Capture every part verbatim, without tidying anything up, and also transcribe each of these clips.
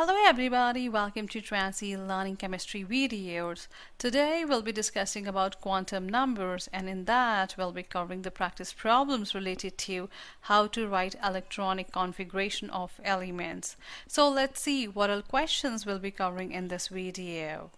Hello everybody, welcome to Trans-E Learning Chemistry videos. Today we'll be discussing about quantum numbers, and in that we'll be covering the practice problems related to how to write electronic configuration of elements. So let's see what all questions we'll be covering in this video.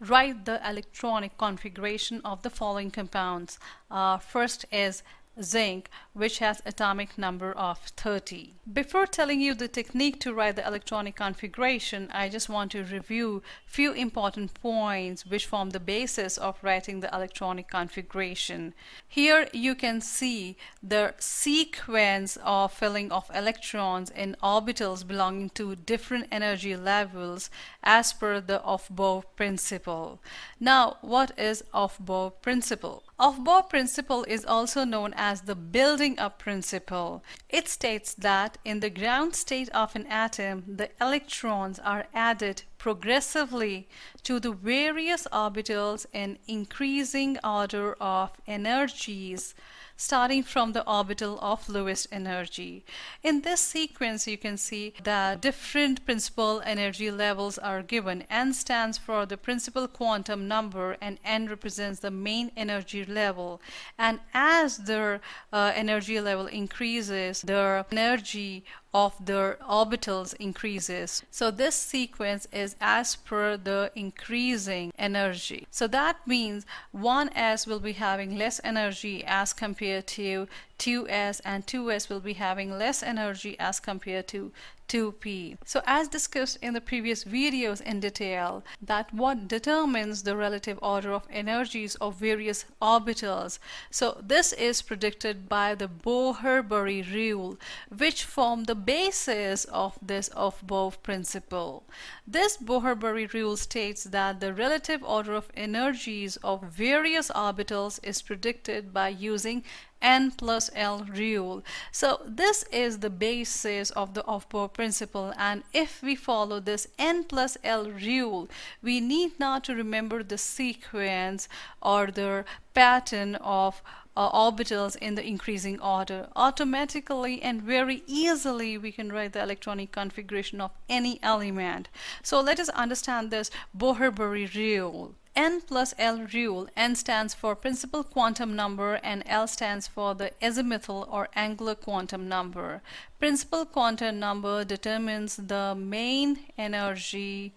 Write the electronic configuration of the following compounds. Uh, first is zinc, which has atomic number of thirty. Before telling you the technique to write the electronic configuration, I just want to review few important points which form the basis of writing the electronic configuration. Here you can see the sequence of filling of electrons in orbitals belonging to different energy levels as per the Aufbau principle. Now, what is Aufbau principle? Aufbau principle is also known as the building up principle. It states that in the ground state of an atom, the electrons are added progressively to the various orbitals in increasing order of energies, starting from the orbital of lowest energy. In this sequence, you can see that different principal energy levels are given. N stands for the principal quantum number, and N represents the main energy level. And as the uh, energy level increases, the energy of the orbitals increases. So this sequence is as per the increasing energy. So that means one s will be having less energy as compared to two s, and two s will be having less energy as compared to two p. So as discussed in the previous videos in detail, that what determines the relative order of energies of various orbitals. So this is predicted by the Bohr-Bury rule, which formed the basis of this Aufbau principle. This Bohr-Bury rule states that the relative order of energies of various orbitals is predicted by using N plus L rule. So this is the basis of the Aufbau principle, and if we follow this N plus L rule, we need not to remember the sequence or the pattern of uh, orbitals in the increasing order. Automatically and very easily we can write the electronic configuration of any element. So let us understand this Bohr-Bury rule. N plus L rule. N stands for principal quantum number, and L stands for the azimuthal or angular quantum number. Principal quantum number determines the main energy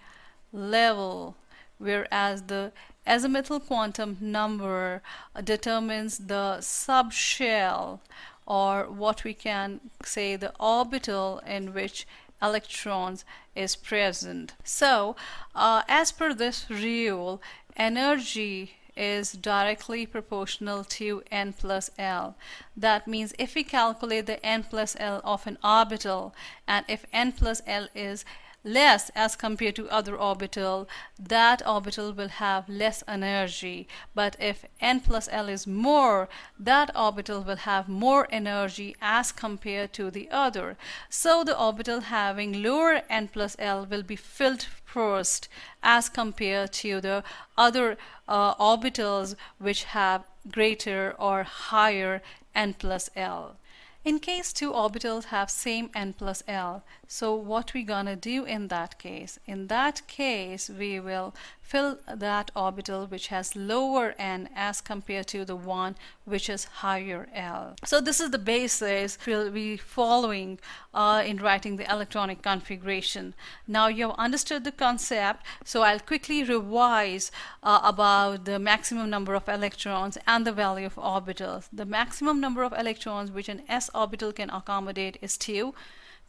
level, whereas the azimuthal quantum number determines the subshell, or what we can say the orbital in which electrons is present. So uh, as per this rule, energy is directly proportional to N plus L. That means if we calculate the N plus L of an orbital, and if N plus L is less as compared to other orbital, that orbital will have less energy. But if N plus L is more, that orbital will have more energy as compared to the other. So the orbital having lower N plus L will be filled first as compared to the other uh, orbitals which have greater or higher N plus L. In case two orbitals have same N plus L, so what we gonna do in that case? In that case, we will fill that orbital which has lower N as compared to the one which is higher L. So this is the basis we'll be following uh, in writing the electronic configuration. Now you have understood the concept, so I'll quickly revise uh, about the maximum number of electrons and the value of orbitals. The maximum number of electrons which an s orbital can accommodate is two,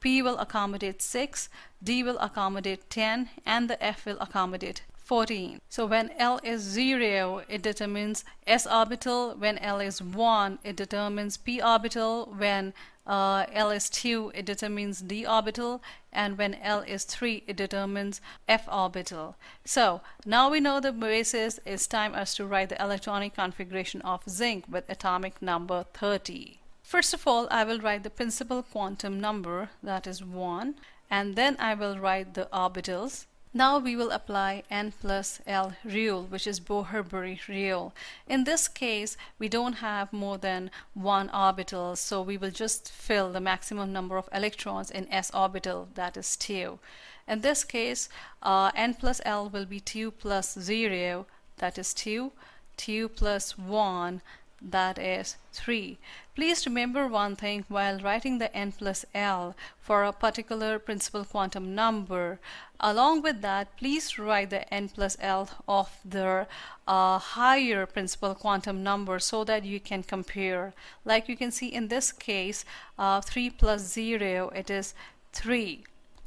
p will accommodate six, d will accommodate ten, and the f will accommodate fourteen. So when L is zero, it determines s orbital. When L is one, it determines p orbital. When uh, L is two, it determines d orbital. And when L is three, it determines f orbital. So now we know the basis. It's time us to write the electronic configuration of zinc with atomic number thirty. First of all, I will write the principal quantum number, that is one, and then I will write the orbitals. Now we will apply N plus L rule, which is Bohr-Bury rule. In this case, we don't have more than one orbital, so we will just fill the maximum number of electrons in S orbital, that is two. In this case, uh, N plus L will be two plus zero, that is two, two plus one, that is three. Please remember one thing while writing the N plus L for a particular principal quantum number. Along with that, please write the N plus L of the uh, higher principal quantum number so that you can compare. Like you can see in this case, uh, three plus zero, it is three.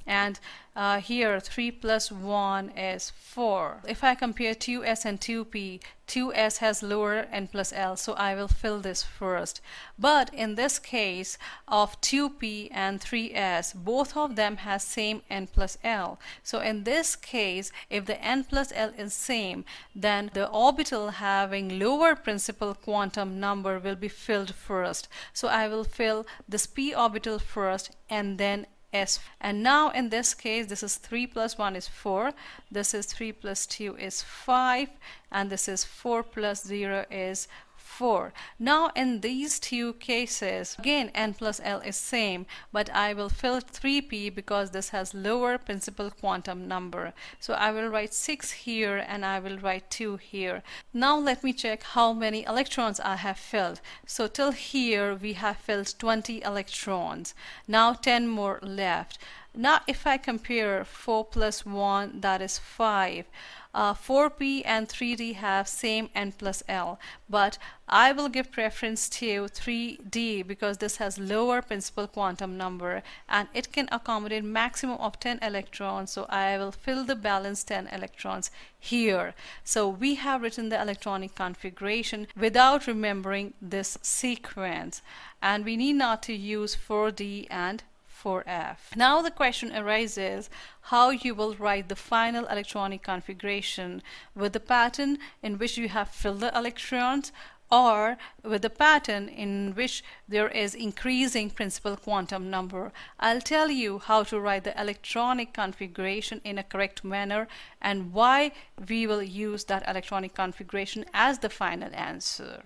And uh, here three plus one is four. If I compare two S and two P, two S has lower N plus L, so I will fill this first. But in this case of two P and three S, both of them has same N plus L. So in this case, if the N plus L is same, then the orbital having lower principal quantum number will be filled first. So I will fill this P orbital first and then S. And now in this case, this is three plus one is four, this is three plus two is five, and this is four plus zero is four. Now in these two cases, again N plus L is same, but I will fill three P because this has lower principal quantum number. So I will write six here and I will write two here. Now let me check how many electrons I have filled. So till here we have filled twenty electrons. Now ten more left. Now if I compare four plus one, that is five. Uh, four P and three D have same N plus L, but I will give preference to three D because this has lower principal quantum number and it can accommodate maximum of ten electrons, so I will fill the balance ten electrons here. So we have written the electronic configuration without remembering this sequence, and we need not to use four D and four F. Now the question arises how you will write the final electronic configuration with the pattern in which you have filled the electrons or with the pattern in which there is increasing principal quantum number. I'll tell you how to write the electronic configuration in a correct manner and why we will use that electronic configuration as the final answer.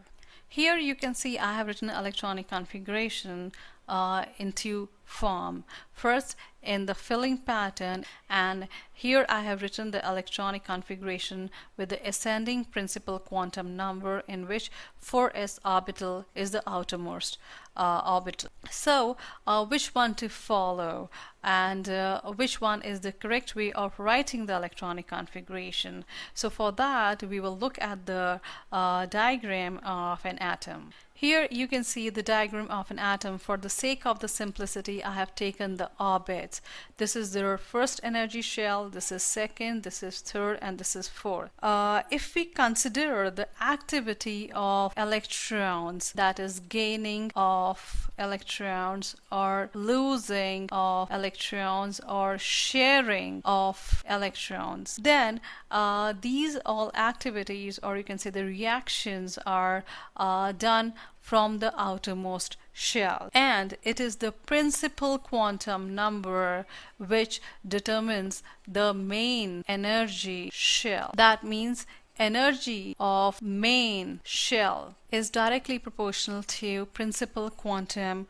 Here you can see I have written electronic configuration uh, in two form. First, in the filling pattern, and here I have written the electronic configuration with the ascending principal quantum number in which four S orbital is the outermost uh, orbital. So uh, which one to follow and uh, which one is the correct way of writing the electronic configuration? So for that we will look at the uh, diagram of an atom. Here you can see the diagram of an atom. For the sake of the simplicity, I have taken the orbits. This is their first energy shell, this is second, this is third, and this is fourth. Uh, if we consider the activity of electrons, that is gaining of electrons or losing of electrons or sharing of electrons, then uh, these all activities, or you can say the reactions, are uh, done from the outermost shell, and it is the principal quantum number which determines the main energy shell. That means energy of main shell is directly proportional to principal quantum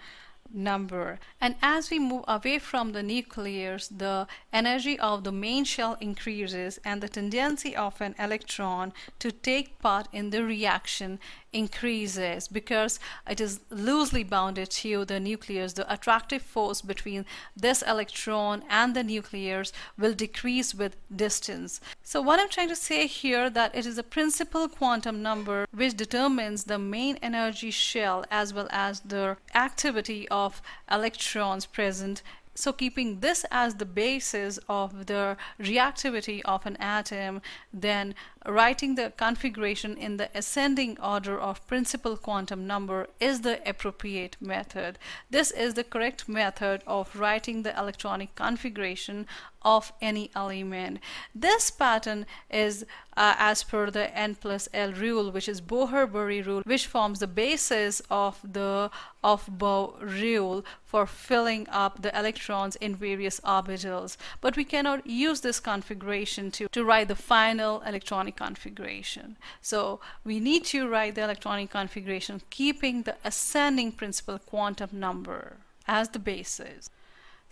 number, and as we move away from the nucleus, the energy of the main shell increases and the tendency of an electron to take part in the reaction increases because it is loosely bounded to the nucleus. The attractive force between this electron and the nucleus will decrease with distance. So what I'm trying to say here, that it is the principal quantum number which determines the main energy shell as well as the activity of electrons present. So keeping this as the basis of the reactivity of an atom, then writing the configuration in the ascending order of principal quantum number is the appropriate method. This is the correct method of writing the electronic configuration of any element. This pattern is uh, as per the N plus L rule, which is Bohr-Bury rule, which forms the basis of the Aufbau rule for filling up the electrons in various orbitals. But we cannot use this configuration to, to write the final electronic configuration. So we need to write the electronic configuration keeping the ascending principal quantum number as the basis.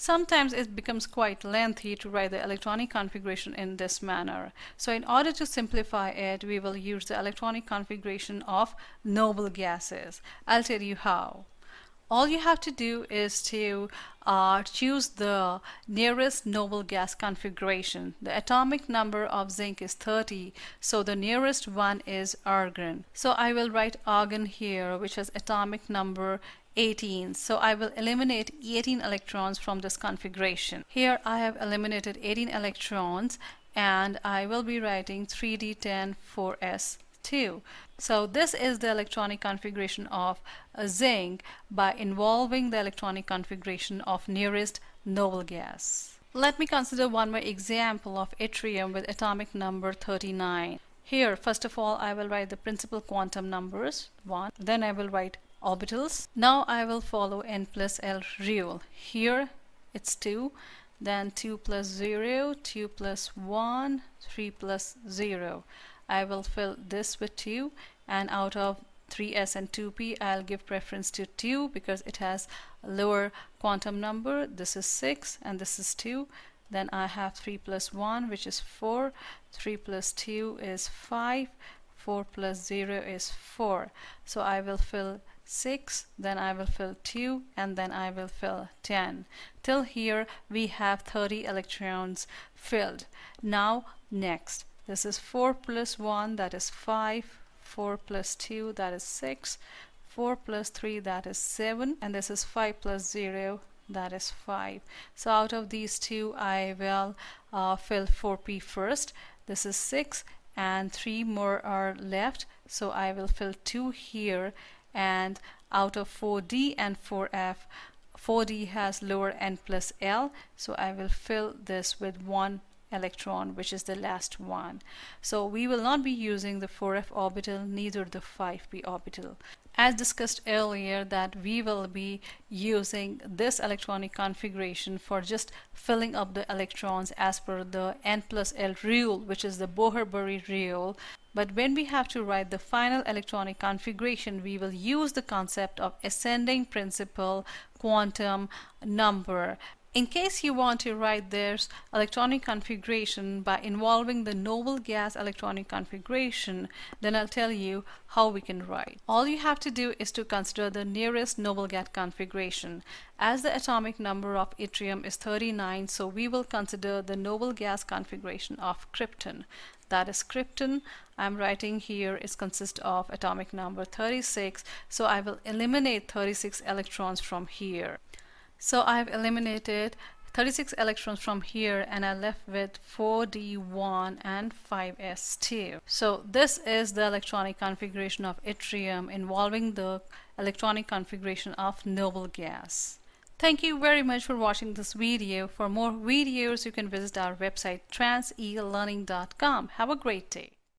Sometimes it becomes quite lengthy to write the electronic configuration in this manner. So in order to simplify it, we will use the electronic configuration of noble gases. I'll tell you how. All you have to do is to uh, choose the nearest noble gas configuration. The atomic number of zinc is thirty, so the nearest one is argon. So I will write argon here, which has atomic number eighteen. So I will eliminate eighteen electrons from this configuration. Here I have eliminated eighteen electrons, and I will be writing three d ten four s two. So this is the electronic configuration of zinc by involving the electronic configuration of nearest noble gas. Let me consider one more example of yttrium with atomic number thirty-nine. Here, first of all, I will write the principal quantum numbers one, then I will write orbitals. Now I will follow N plus L rule. Here it's two, then two plus zero, two plus one, three plus zero. I will fill this with two, and out of three s and two p I'll give preference to two because it has a lower quantum number. This is six and this is two. Then I have three plus one, which is four, three plus two is five, four plus zero is four. So I will fill six, then I will fill two, and then I will fill ten. Till here we have thirty electrons filled. Now next, this is four plus one, that is five, four plus two, that is six, four plus three, that is seven, and this is five plus zero, that is five. So out of these two I will uh, fill four p first. This is six, and three more are left, so I will fill two here. And out of four d and four f, four d has lower N plus L, so I will fill this with one electron, which is the last one. So we will not be using the four f orbital, neither the five p orbital. As discussed earlier, that we will be using this electronic configuration for just filling up the electrons as per the N plus L rule, which is the Bohr-Bury rule. But when we have to write the final electronic configuration, we will use the concept of ascending principal quantum number. In case you want to write this electronic configuration by involving the noble gas electronic configuration, then I'll tell you how we can write. All you have to do is to consider the nearest noble gas configuration. As the atomic number of yttrium is thirty-nine, so we will consider the noble gas configuration of krypton. That is krypton. I'm writing here is consists of atomic number thirty-six, so I will eliminate thirty-six electrons from here. So I've eliminated thirty-six electrons from here, and I left with four d one and five s two. So this is the electronic configuration of yttrium involving the electronic configuration of noble gas. Thank you very much for watching this video. For more videos, you can visit our website trans e learning dot com. Have a great day.